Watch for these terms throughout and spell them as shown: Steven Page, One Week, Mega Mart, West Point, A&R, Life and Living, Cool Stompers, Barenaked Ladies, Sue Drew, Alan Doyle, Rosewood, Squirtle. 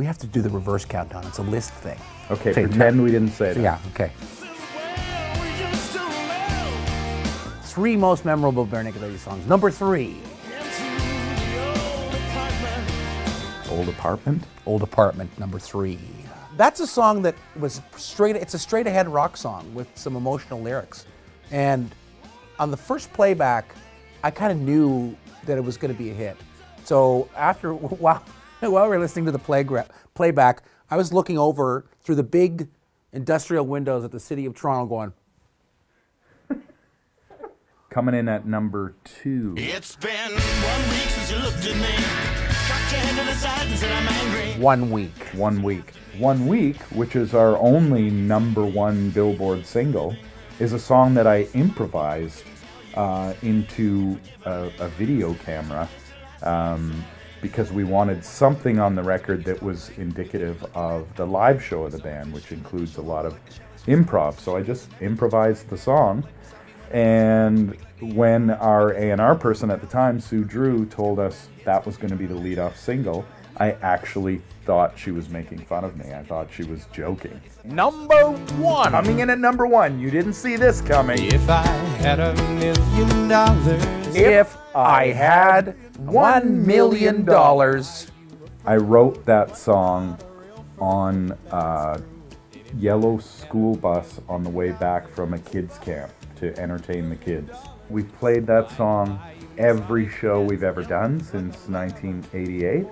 We have to do the reverse countdown. It's a list thing. Okay, so pretend we didn't say that. Yeah, okay. Three most memorable Barenaked Ladies songs. Number three. Old Apartment? Old Apartment, number three. That's a song that was straight, it's a straight ahead rock song with some emotional lyrics. And on the first playback, I kind of knew that it was going to be a hit. So after, while we were listening to the playback, I was looking over through the big industrial windows at the city of Toronto going, coming in at number two. It's been 1 week since you looked at me. One Week, which is our only #1 Billboard single, is a song that I improvised into a video camera because we wanted something on the record that was indicative of the live show of the band, which includes a lot of improv. So I just improvised the song. And when our A&R person at the time, Sue Drew, told us that was going to be the lead-off single, I actually thought she was making fun of me. I thought she was joking. #1. Coming in at #1. You didn't see this coming. If I had $1 million. If I had $1 million. I wrote that song on a yellow school bus on the way back from a kids' camp to entertain the kids. We played that song every show we've ever done since 1988.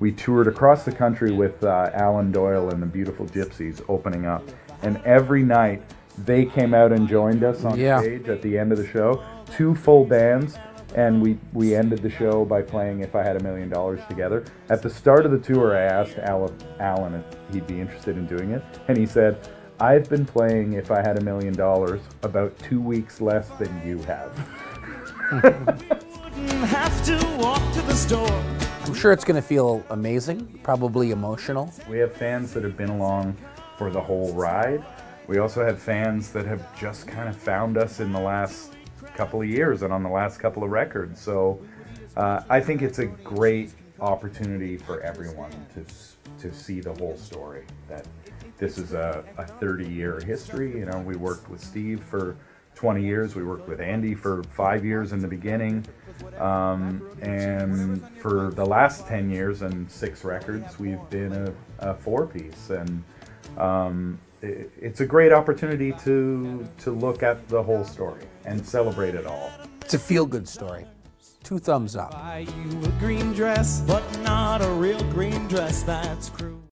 We toured across the country with Alan Doyle and the Beautiful Gypsies opening up, and every night they came out and joined us on stage at the end of the show, two full bands, and we ended the show by playing If I Had $1 Million together. At the start of the tour, I asked Alan if he'd be interested in doing it, and he said, "I've been playing If I Had $1 Million about 2 weeks less than you have." I'm sure it's going to feel amazing, probably emotional. We have fans that have been along for the whole ride. We also have fans that have just kind of found us in the last couple of years and on the last couple of records. So I think it's a great opportunity for everyone to see the whole story. That this is a 30-year history. You know, we worked with Steve for 20 years. We worked with Andy for 5 years in the beginning. And for the last 10 years and 6 records, we've been a four-piece. And it's a great opportunity to look at the whole story and celebrate it all. It's a feel-good story. 2 thumbs up. Buy you a green dress, but not a real green dress, that's cruel.